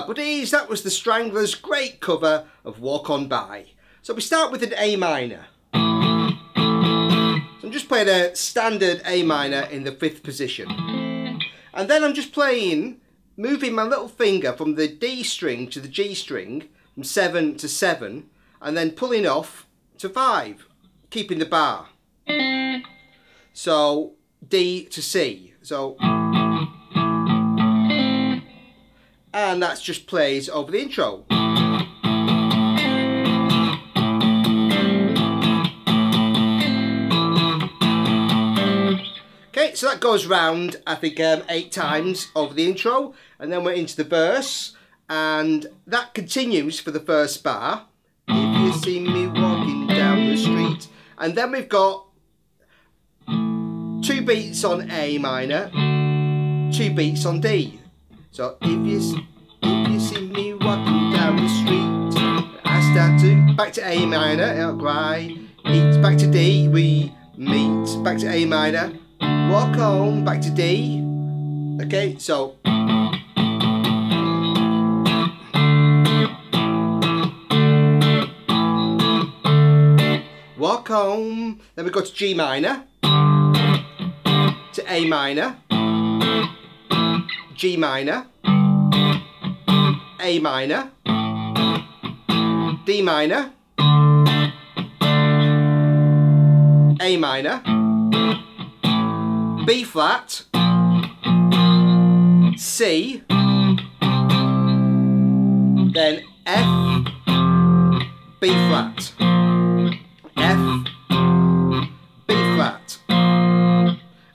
our buddies, that was The Stranglers' great cover of Walk On By. So we start with an A minor. So I'm just playing a standard A minor in the 5th position. And then I'm just playing, moving my little finger from the D string to the G string, from 7 to 7, and then pulling off to 5, keeping the bar. So D to C. So... and that just plays over the intro. Okay, so that goes round, I think, 8 times over the intro, and then we're into the verse, and that continues for the first bar. If you see me walking down the street. And then we've got 2 beats on A minor, 2 beats on D. So if you see me walking down the street, I start to, back to A minor, I'll cry, meet, back to D, we meet, back to A minor, walk on, back to D, okay, so. Walk on, then we go to G minor, to A minor, G minor, A minor, D minor, A minor, B flat, C, then F, B flat, F, B flat.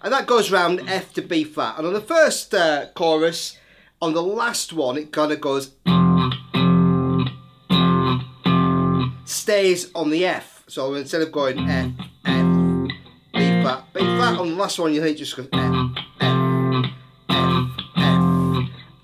And that goes round F to B flat. And on the first chorus, on the last one, it kind of goes... stays on the F. So instead of going F, F, B flat, on the last one, you hear it just goes F, F, F, F.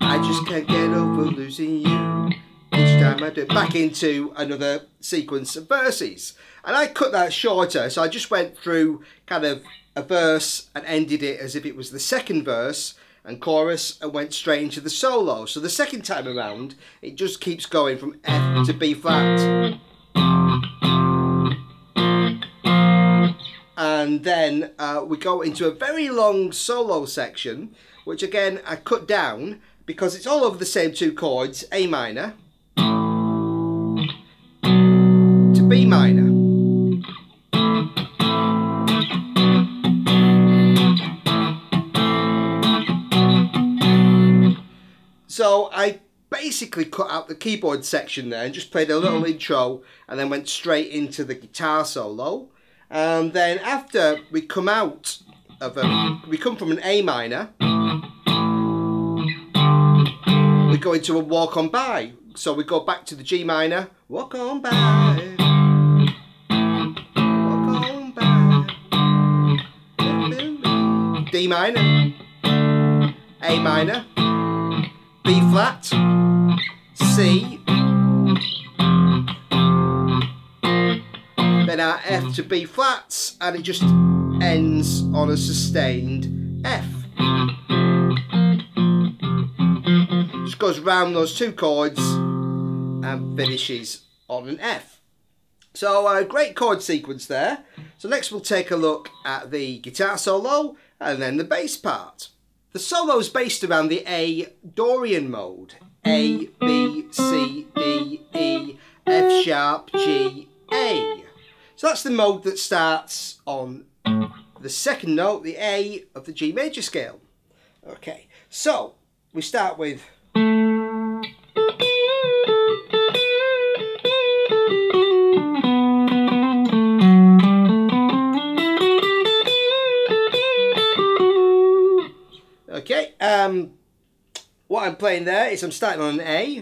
I just can't get over losing you. Each time I do it. Back into another sequence of verses. And I cut that shorter, so I just went through kind of... a verse and ended it as if it was the second verse and chorus and went straight into the solo. So the second time around, it just keeps going from F to B flat. And then we go into a very long solo section, which again, I cut down because it's all over the same 2 chords, A minor to B minor. So I basically cut out the keyboard section there and just played a little intro and then went straight into the guitar solo. And then after we come out of a, we come from an A minor, we go into a walk on by. So we go back to the G minor, walk on by. Walk on by. D minor, A minor. B flat, C, then our F to B flats, and it just ends on a sustained F. Just goes round those 2 chords and finishes on an F. So a great chord sequence there. So next we'll take a look at the guitar solo and then the bass part. The solo is based around the A Dorian mode. A, B, C, D, E, F sharp, G, A. So that's the mode that starts on the second note, the A of the G major scale. Okay, so we start with... okay, what I'm playing there is I'm starting on an A,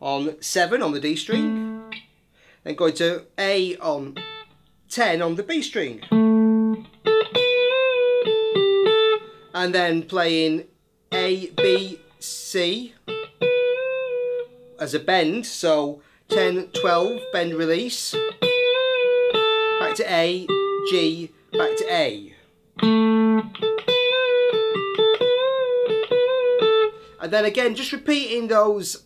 on 7 on the D string, then going to A on 10 on the B string, and then playing A, B, C as a bend, so 10, 12, bend, release, back to A, G, back to A. and then again just repeating those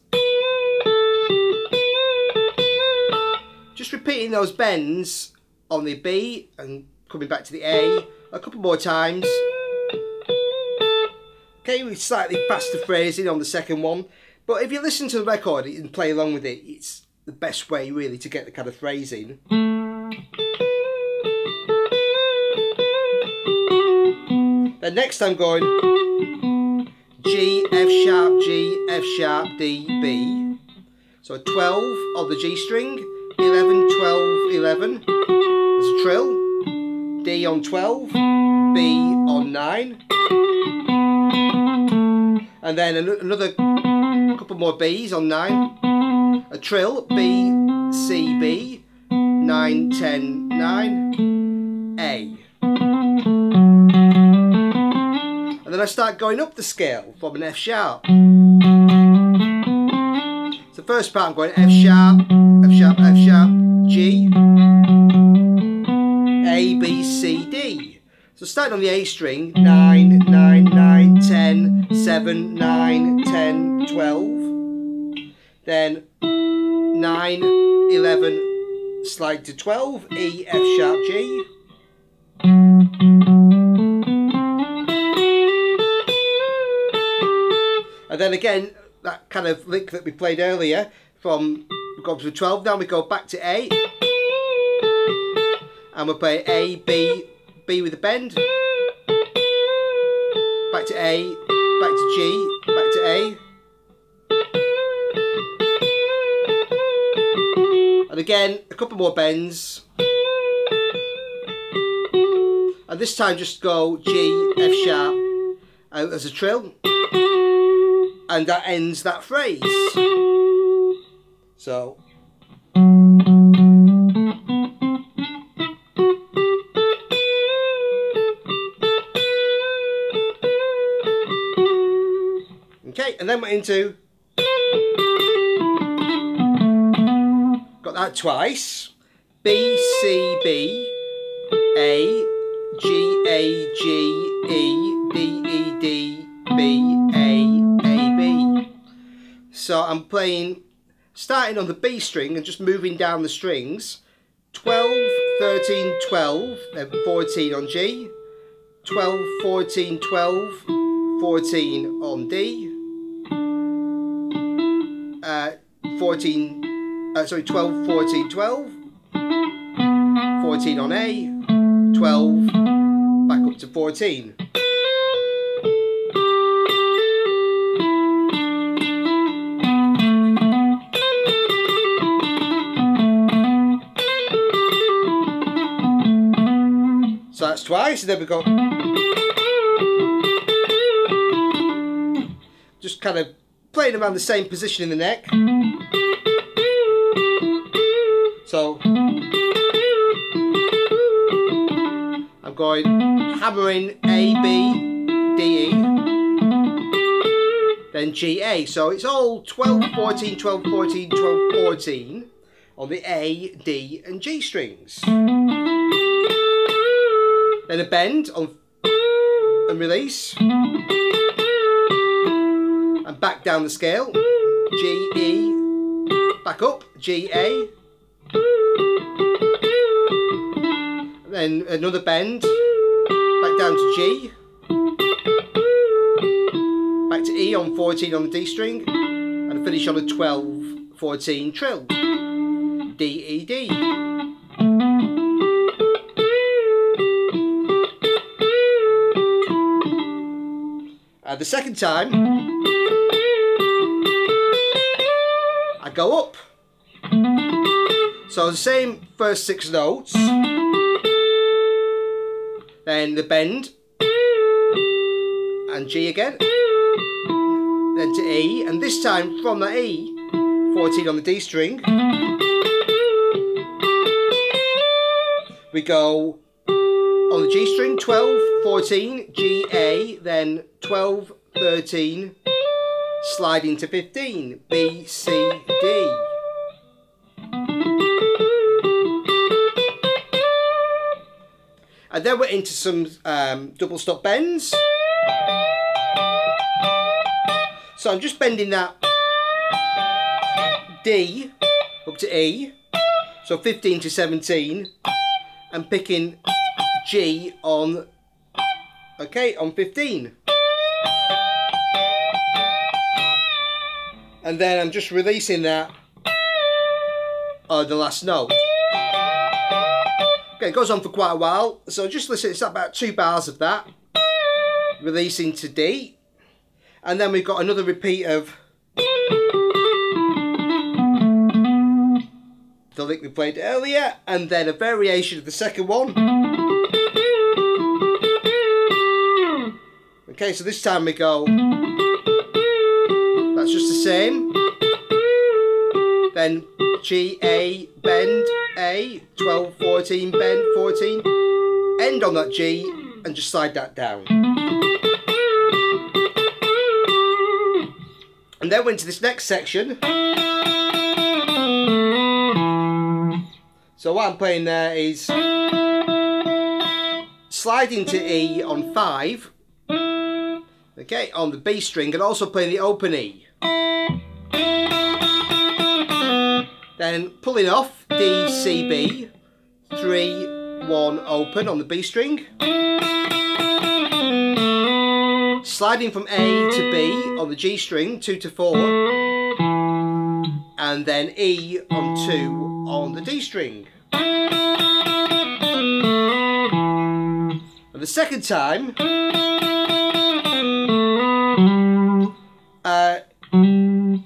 bends on the B and coming back to the A a couple more times. Okay, with slightly faster phrasing on the second one, but if you listen to the record and play along with it, it's the best way really to get the kind of phrasing. Then next I'm going G, F sharp, G, F sharp, D, B. So 12 on the G string, 11, 12, 11, that's a trill, D on 12, B on 9, and then another couple more B's on 9, a trill, B, C, B, 9, 10, 9, A. And then I start going up the scale from an F sharp. So first part I'm going F sharp, F sharp, F sharp, G, A, B, C, D. So starting on the A string, 9, 9, 9, 10, 7, 9, 10, 12. Then 9, 11, slide to 12, E, F sharp, G. And then again, that kind of lick that we played earlier, from we go up to 12, now we go back to A. And we'll play A, B, B with a bend, back to A, back to G, back to A, and again a couple more bends, and this time just go G, F sharp as a trill, and that ends that phrase. So okay, and then we're into, got that twice, B, C, B, A, G, A, G, E, D, E, D, B, A, B. So I'm playing, starting on the B string and just moving down the strings, 12, 13, 12, then 14 on G, 12, 14, 12, 14 on D, 12, 14, 12, 14 on A, 12, back up to 14. So that's twice, and then we go, just kind of playing around the same position in the neck. So I'm going hammering A, B, D, E, then G, A. So it's all 12, 14, 12, 14, 12, 14 on the A, D and G strings. Then a bend on and release. And back down the scale, G, E, back up, G, A, and then another bend, back down to G, back to E on 14 on the D string, and finish on a 12, 14 trill, D, E, D. The second time, I go up. So the same first six notes, then the bend, and G again, then to E, and this time from that E, 14 on the D string, we go on the G string, 12, 14, G, A, then 12, 13, sliding to 15, B, C, D. And then we're into some double stop bends. So I'm just bending that D up to E, so 15 to 17, and picking G on, okay, on 15. And then I'm just releasing that on the last note. Okay, it goes on for quite a while, so just listen, it's about 2 bars of that, releasing to D. And then we've got another repeat of the lick we played earlier, and then a variation of the second one. Okay, so this time we go, that's just the same, then G, A, bend, A, 12, 14, bend, 14, end on that G and just slide that down. And then went to this next section. So what I'm playing there is sliding to E on 5, okay, on the B string, and also playing the open E. Then pulling off D, C, B, 3, 1, open on the B string. Sliding from A to B on the G string, 2 to 4. And then E on 2 on the D string. And the second time,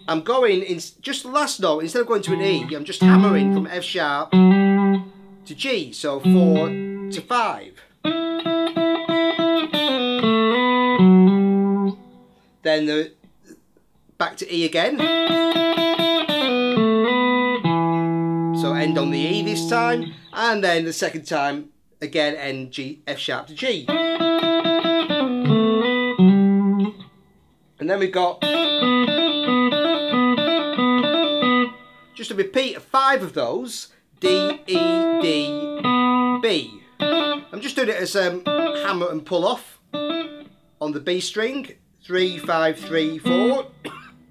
I'm going in just the last note. Instead of going to an E, I'm just hammering from F sharp to G, so 4 to 5. Then back to E again. So end on the E this time, and then the second time again end G, F sharp to G. And then we've got just a repeat of 5 of those, D, E, D, B. I'm just doing it as hammer and pull off on the B string, 3, 5, 3, 4,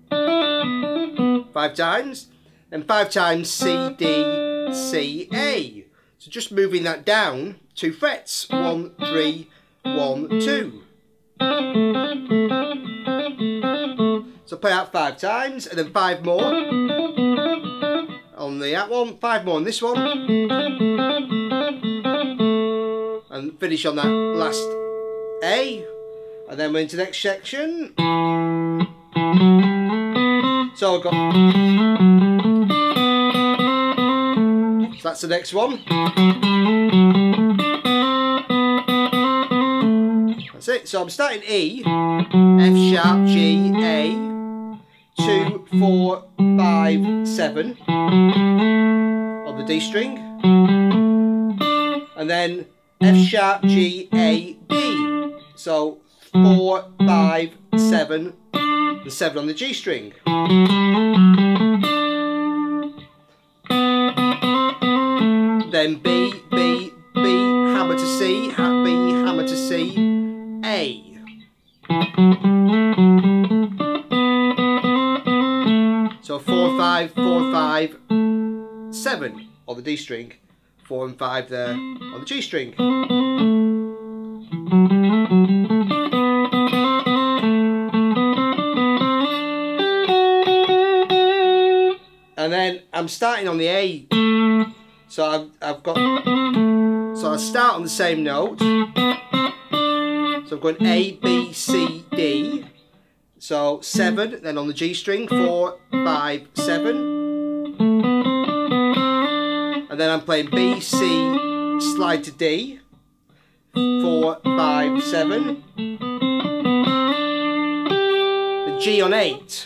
5 times. And 5 times C, D, C, A. So just moving that down 2 frets, 1, 3, 1, 2. So play out 5 times, and then 5 more on that one, 5 more on this one, and finish on that last A. And then we're into the next section. So I've got, that's the next one. That's it. So I'm starting E, F sharp, G, A, 2, 4, 5, 7 on the D string, and then F sharp, G, A, B. So 4, 5, 7, and 7 on the G string. Then B, B, B, hammer to C, B, hammer to C, A. So 4, 5, 4, 5, 7 on the D string, 4 and 5 there on the G string. And then I'm starting on the A. So I've got, so I start on the same note, so I'm going A, B, C, D, so 7, then on the G string, 4, 5, 7, and then I'm playing B, C, slide to D, 4, 5, 7, the G on 8.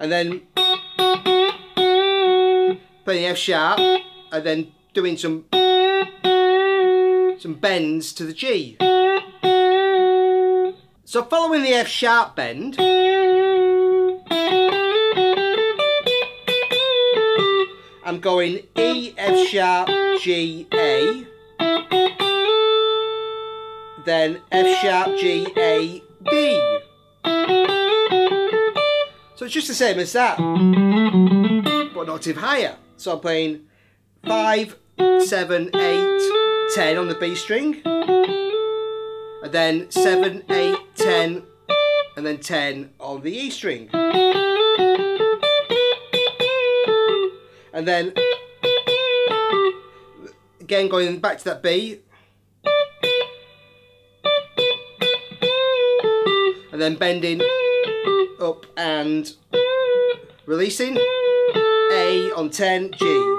And then playing F sharp, and then doing some bends to the G. So following the F sharp bend, I'm going E, F sharp, G, A, then F sharp, G, A, B. So it's just the same as that, but an octave higher. So I'm playing 5, 7, 8, 10 on the B string, and then 7, 8, 10, and then 10 on the E string, and then again going back to that B, and then bending up and releasing, A on 10, G.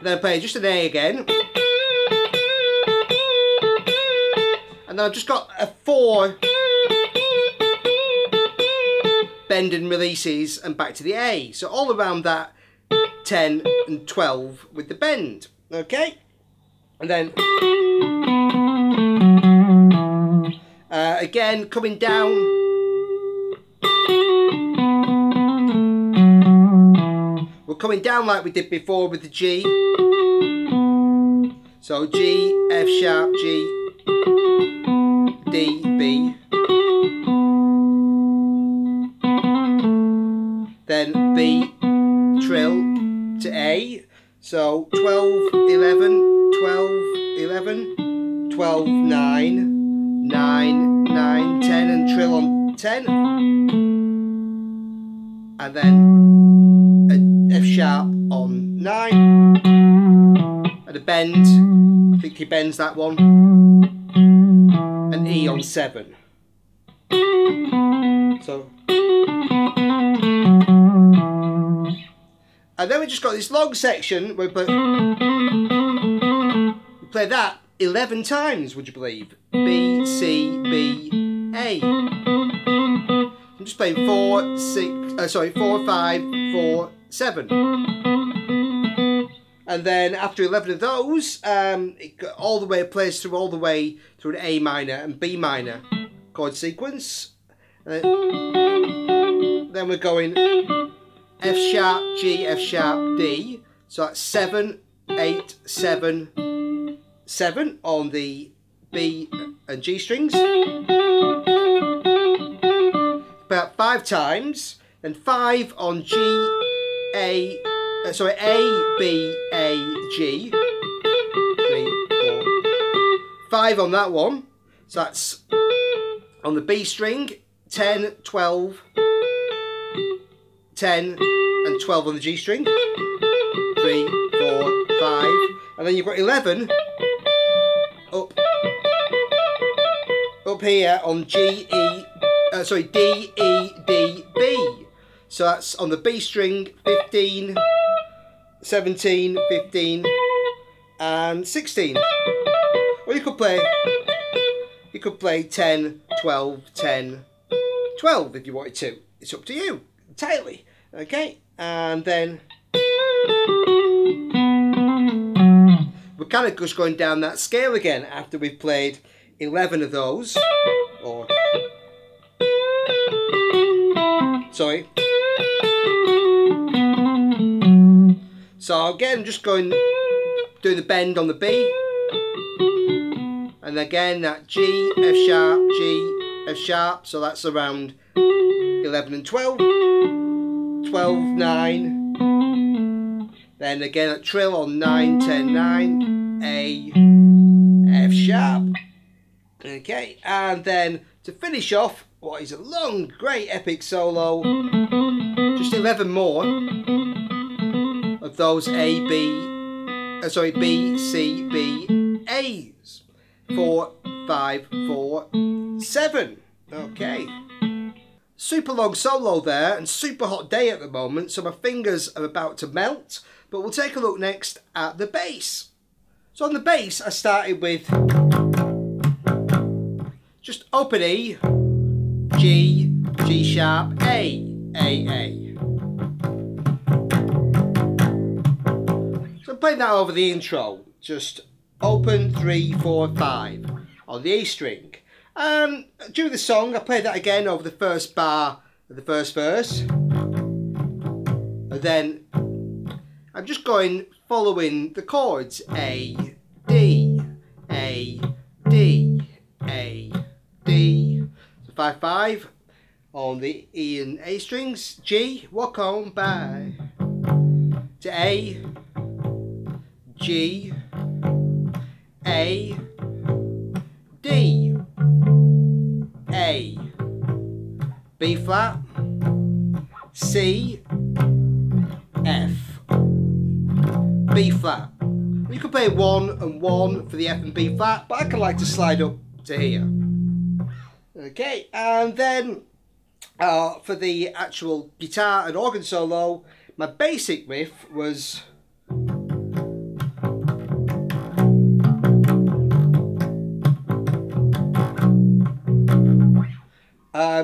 Then I play just an A again, and then I've just got a 4 bend and releases and back to the A, so all around that 10 and 12 with the bend, okay? And then again coming down, we're coming down like we did before with the G, so G, F sharp, G, D, B, then B trill to A, so 12, 11, 12, 11, 12, 9, 9, 9, 10, and trill on 10. And then F sharp on 9. And a bend, I think he bends that one. And E on 7. So. And then we just got this long section where we play that 11 times, would you believe? B, C, B, A. I'm just playing 4, 5, 4, 7. And then after 11 of those, it all the way plays through all the way through an A minor and B minor chord sequence. Then we're going F sharp, G, F sharp, D. So that's 7, 8, 7, 7 on the B and G strings, about 5 times, then 5 on G, A, sorry, A, B, A, G, 3, 4, 5 on that one, so that's on the B string, 10, 12, 10 and 12 on the G string, 3, 4, 5, and then you've got 11, up here on G, E, sorry, D, E, D, B. So that's on the B string, 15, 17, 15, and 16. Or you could play 10, 12, 10, 12 if you wanted to. It's up to you entirely. Okay, and then we're kind of just going down that scale again after we've played 11 of those, or sorry. So again, just going, do the bend on the B, and again that G, F sharp, G, F sharp. So that's around 11 and 12, 12, 9. Then again a trill on 9, 10, 9, A, F sharp. Okay, and then to finish off what is a long, great, epic solo, just 11 more of those A, B, sorry, B, C, B, A's. 4, 5, 4, 7. Okay. Super long solo there, and super hot day at the moment, so my fingers are about to melt, but we'll take a look next at the bass. So on the bass, I started with just open E, G, G sharp, A. So I'm playing that over the intro. Just open 3, 4, 5 on the E string. During the song, I played that again over the first bar of the first verse. And then I I'm just going following the chords. A, D, A, D, A, D. So 5/5 on the E and A strings. G, walk on by. To A, G, A, D, A, B flat, C, F, B flat. You could play 1 and 1 for the F and B flat, but I can like to slide up to here. Okay, and then for the actual guitar and organ solo, my basic riff was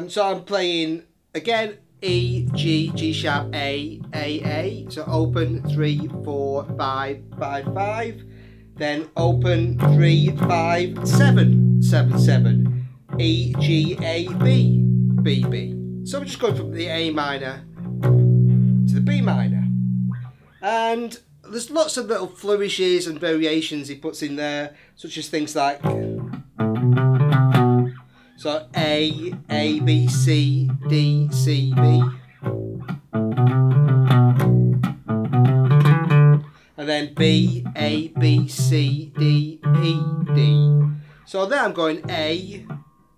so I'm playing again E, G, G sharp, A. So open 3, 4, 5, 5, 5. Then open 3, 5, 7, 7, 7. E, G, A, B, B, B. So I'm just going from the A minor to the B minor. And there's lots of little flourishes and variations he puts in there, such as things like so A, B, C, D, C, B. And then B, A, B, C, D, E, D. So then I'm going A,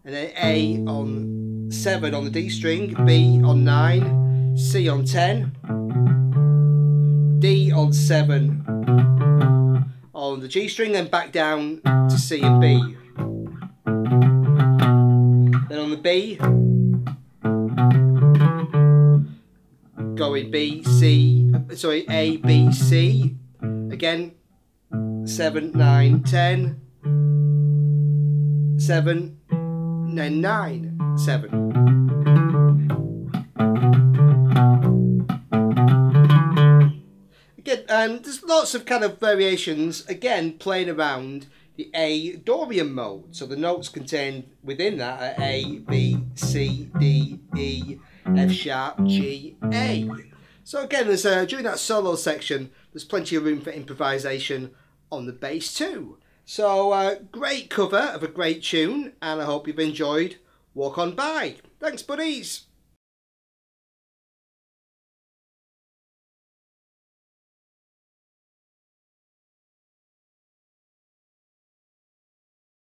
and then A on 7 on the D string, B on 9, C on 10, D on 7 on the G string, then back down to C and B. Then on the B, going B, C, sorry, A, B, C, again, 7, 9, 10, 7, then 9, 7. Again, there's lots of kind of variations, again, playing around the A Dorian mode. So the notes contained within that are A, B, C, D, E, F sharp, G, A. So again, there's during that solo section, there's plenty of room for improvisation on the bass too. So great cover of a great tune, and I hope you've enjoyed Walk On By. Thanks, buddies.